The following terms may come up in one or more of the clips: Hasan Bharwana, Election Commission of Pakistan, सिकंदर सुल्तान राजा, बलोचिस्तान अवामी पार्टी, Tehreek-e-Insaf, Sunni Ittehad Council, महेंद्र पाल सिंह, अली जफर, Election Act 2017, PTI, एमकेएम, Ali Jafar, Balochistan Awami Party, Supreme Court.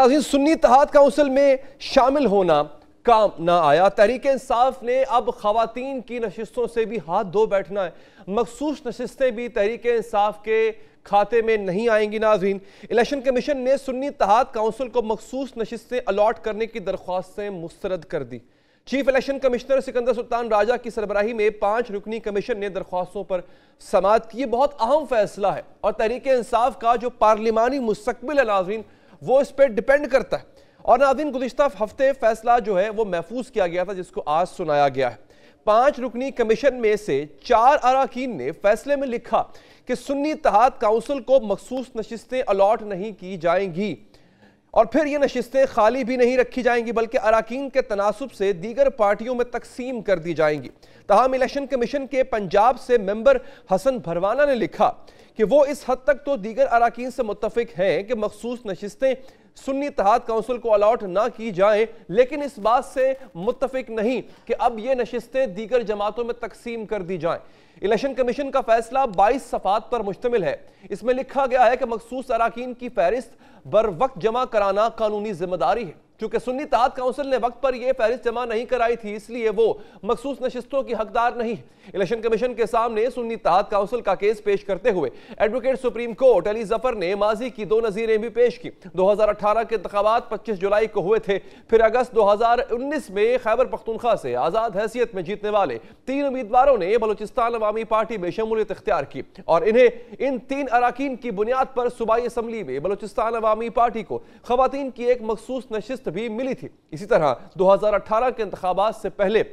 ताज़ीन Sunni Ittehad council में शामिल होना काम ना आया। तहरीक इंसाफ ने अब ख़वातीन की नशिस्तों से भी हाथ धो बैठना है। मखसूस नशिस्तें भी तहरीक इंसाफ के खाते में नहीं आएंगी। नाज़रीन, इलेक्शन कमीशन ने सुन्नी इत्तेहाद काउंसिल को मखसूस नशिस्तें अलॉट करने की दरख्वास्तें मुस्तरद कर दी। Chief election commissioner सिकंदर सुल्तान राजा की सरबराही में 5 रुकनी कमीशन ने दरख्वास्तों पर समाअत की। बहुत अहम फैसला है और तहरीक इंसाफ का जो पार्लिमानी मुस्तकबिल है नाज़रीन, वो इस पर डिपेंड करता है। और नाज़रीन, गुज़िश्ता हफ्ते फैसला जो है वो महफूज किया गया था, जिसको आज सुनाया गया है। 5 रुकनी कमीशन में से 4 अरकान ने फैसले में लिखा कि सुन्नी इत्तेहाद काउंसिल को मखसूस नशिस्तें अलॉट नहीं की जाएंगी और फिर ये नशिस्तें खाली भी नहीं रखी जाएंगी, बल्कि अरकान के तनासब से दीगर पार्टियों में तकसीम कर दी जाएंगी। तहम इलेक्शन कमीशन के पंजाब से मेंबर हसन भरवाना ने लिखा कि वो इस हद तक तो दीगर अरकान से मुत्तफिक हैं कि मखसूस नशिस्तें सुन्नी इत्तेहाद काउंसिल को अलॉट ना की जाएं, लेकिन इस बात से मुत्तफिक नहीं कि अब ये नशिस्तें दीगर जमातों में तकसीम कर दी जाएं। इलेक्शन कमीशन का फैसला 22 सफात पर मुश्तमिल है। इसमें लिखा गया है कि मखसूस अरकान की फहरिस्त बर वक्त जमा कराना कानूनी जिम्मेदारी है, क्योंकि सुन्नी इत्तेहाद काउंसिल ने वक्त पर यह फहरिस्त जमा नहीं कराई थी, इसलिए वो मखसूस नशिस्तों की हकदार नहीं। इलेक्शन कमीशन के सामने सुन्नी इत्तेहाद काउंसिल का केस पेश करते हुए advocate supreme court अली जफर ने माजी की 2 नज़ीरें भी पेश की। 2018 के इंतखाबात 25 जुलाई को हुए थे। फिर अगस्त 2019 में खैबर पख्तूनख्वा से आज़ाद हैसियत में जीतने वाले 3 उम्मीदवारों ने बलोचिस्तान अवामी पार्टी में शमूलियत इख्तियार की और इन्हें इन 3 अरकान की बुनियाद पर सूबाई असम्बली में बलोचिस्तान अवामी पार्टी को खवातीन की एक मखसूस नशिस्त भी मिली थी। इसी तरह 2018 के इंतखाबात से पहले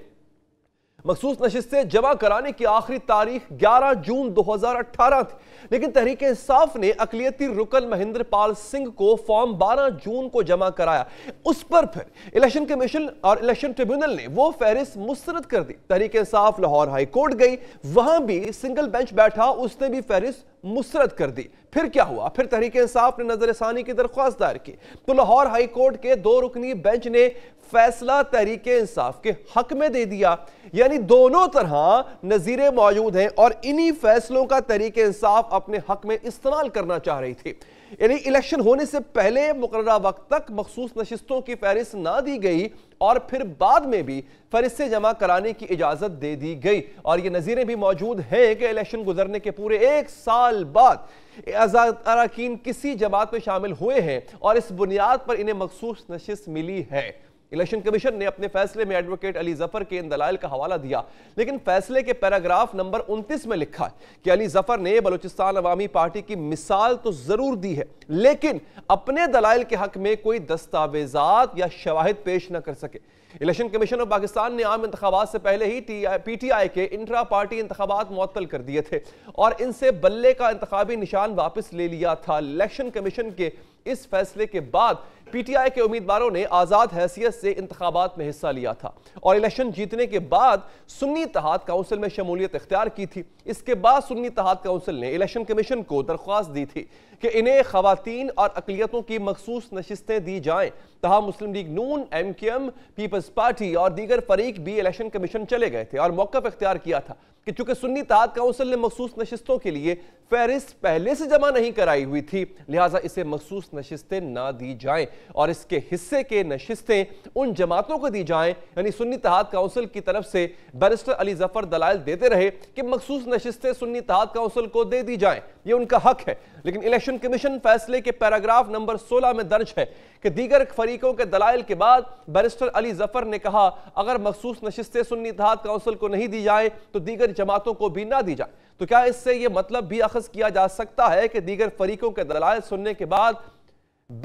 मखसूस नशिस्तें जमा कराने की आखिरी तारीख 11 जून 2018 थी, लेकिन तहरीक इंसाफ ने अकलियती रुकन महेंद्र पाल सिंह को फॉर्म 12 जून को जमा कराया। उस पर फिर इलेक्शन कमीशन और इलेक्शन ट्रिब्यूनल ने वो फहरिस्त मुस्तरद कर दी। तहरीक इंसाफ लाहौर हाई कोर्ट गई, वहां भी सिंगल बेंच बैठा, उसने भी फहरिस्त मुस्तरद कर दी। फिर क्या हुआ? फिर तहरीक इंसाफ ने नजरसानी की दरख्वास्त दायर की तो लाहौर हाई कोर्ट के 2 रुकनी बेंच ने फैसला तहरीक इंसाफ के हक में दे दिया। यानी दोनों तरह नज़ीरें मौजूद हैं और इन्हीं फैसलों का तहरीक इंसाफ अपने हक में इस्तेमाल करना चाह रही थी। यानी इलेक्शन होने से पहले मुकर्ररा वक्त तक मखसूस नशिस्तों की फहरिस्त ना दी गई और फिर बाद में भी फहरिस्तें जमा कराने की इजाजत दे दी गई। और ये नज़ीरें भी मौजूद हैं कि इलेक्शन गुजरने के पूरे 1 साल बाद अरकान किसी जमात में शामिल हुए हैं और इस बुनियाद पर इन्हें मखसूस नशिस्त मिली है। इलेक्शन कमीशन ने अपने फैसले में एडवोकेट अली जफर के इन दलाइल का हवाला दिया, लेकिन फैसले के पैराग्राफ नंबर 29 में लिखा है कि अली जफर ने बलूचिस्तान अवामी पार्टी की मिसाल तो जरूर दी है, लेकिन अपने दलाइल के हक में कोई दस्तावेजात या शवाहिद पेश न कर सके। इलेक्शन कमीशन ऑफ पाकिस्तान ने आम इंतखाबात से पहले ही पीटीआई के इंट्रा पार्टी इंतखाबात मुअत्तल कर दिए थे और इनसे बल्ले का इंतखाबी निशान वापस ले लिया था। इलेक्शन कमीशन के इस फैसले के बाद पीटीआई के उम्मीदवारों ने आज़ाद हैसियत से इंतखाबात में हिस्सा लिया था और इलेक्शन जीतने के बाद सुन्नी इत्तेहाद काउंसिल में शमूलियत इख्तियार की थी। इसके बाद सुन्नी इत्तेहाद काउंसिल ने इलेक्शन कमीशन को दरख्वास्त दी थी कि इन्हें खवातीन और अकलियतों की मखसूस नशिस्तें दी जाएं। तहा मुस्लिम League Noon, एमकेएम, people's party और दीगर फरीक भी इलेक्शन कमीशन चले गए थे और मौक़िफ़ इख्तियार किया था कि चूंकि सुन्नी इत्तेहाद काउंसिल ने मखसूस नशिस्तों के लिए फहरिस्त पहले से जमा नहीं कराई हुई थी, लिहाजा इसे मखसूस नशिस्तें ना दी जाएं और इसके हिस्से के नशिस्तें उन जमातों को दी जाएं। यानी सुन्नी इत्तेहाद काउंसिल की तरफ से बैरिस्टर अली जफर दलाल देते रहे कि मखसूस नशिस्तें सुन्नी इत्तेहाद काउंसिल को दे दी जाएं, ये उनका हक है। लेकिन इलेक्शन कमीशन फैसले के पैराग्राफ नंबर 16 में दर्ज है कि दीगर फरीकों के दलाइल के बाद बैरिस्टर अली जफर ने कहा अगर मखसूस नशिस्तें सुन्नी इत्तेहाद काउंसिल को नहीं दी जाएं तो दीगर जमातों को भी ना दी जाए। तो क्या इससे यह मतलब भी अखज़ किया जा सकता है कि दीगर फरीकों के दलाइल सुनने के बाद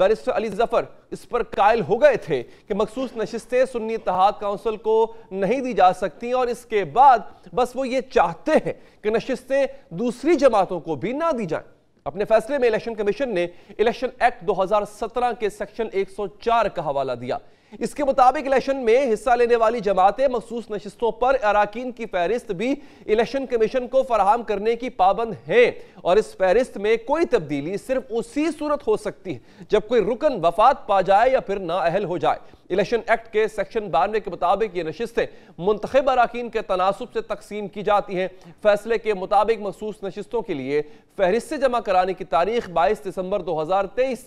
बैरिस्टर अली जफर इस पर कायल हो गए थे कि मखसूस नशिस्तें सुन्नी इत्तेहाद काउंसिल को नहीं दी जा सकती और इसके बाद बस वो ये चाहते हैं कि नशिस्तें दूसरी जमातों को भी ना दी जाए। अपने फैसले में इलेक्शन कमीशन ने इलेक्शन एक्ट 2017 के सेक्शन 104 का हवाला दिया। इसके मुताबिक इलेक्शन में हिस्सा लेने वाली जमातें मखसूस नशिस्तों पर अराकीन की फहरिस्त भी इलेक्शन कमीशन को फराहम करने की पाबंद है और इस फहरिस्त में कोई तब्दीली सिर्फ उसी सूरत हो सकती है जब कोई रुकन वफात पा जाए या फिर नाअहल हो जाए। इलेक्शन एक्ट के सेक्शन 92 के मुताबिक ये नशिस्तें मुंतखब अराकीन के तनासुब से तकसीम की जाती हैं। फैसले के मुताबिक मखसूस नशिस्तों के लिए फहरिस्त जमा कराने की तारीख 22 दिसंबर 2023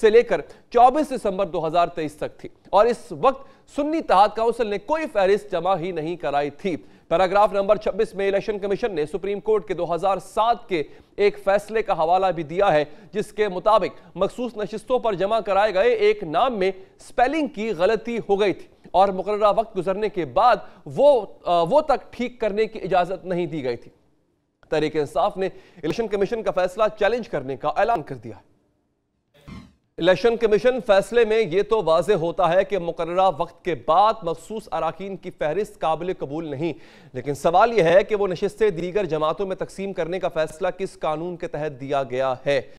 से लेकर 24 दिसंबर 2023 तक थी और इस वक्त सुन्नी इत्तेहाद काउंसिल ने कोई फहरिस्त जमा ही नहीं कराई थी। पैराग्राफ नंबर 26 में इलेक्शन कमीशन ने सुप्रीम कोर्ट के 2007 के एक फैसले का हवाला भी दिया है जिसके मुताबिक मखसूस नशिस्तों पर जमा कराए गए एक नाम में स्पेलिंग की गलती हो गई थी और मुकर्ररा वक्त गुजरने के बाद वो तक ठीक करने की इजाजत नहीं दी गई थी। तहरीक-ए-इंसाफ ने इलेक्शन कमीशन का फैसला चैलेंज करने का ऐलान कर दिया है। इलेक्शन कमीशन फैसले में ये तो वाज़े होता है कि मुकर्ररा वक्त के बाद मखसूस अराकीन की फहरिस्त काबिल कबूल नहीं, लेकिन सवाल यह है कि वो नशिस्तें दीगर जमातों में तकसीम करने का फैसला किस कानून के तहत दिया गया है।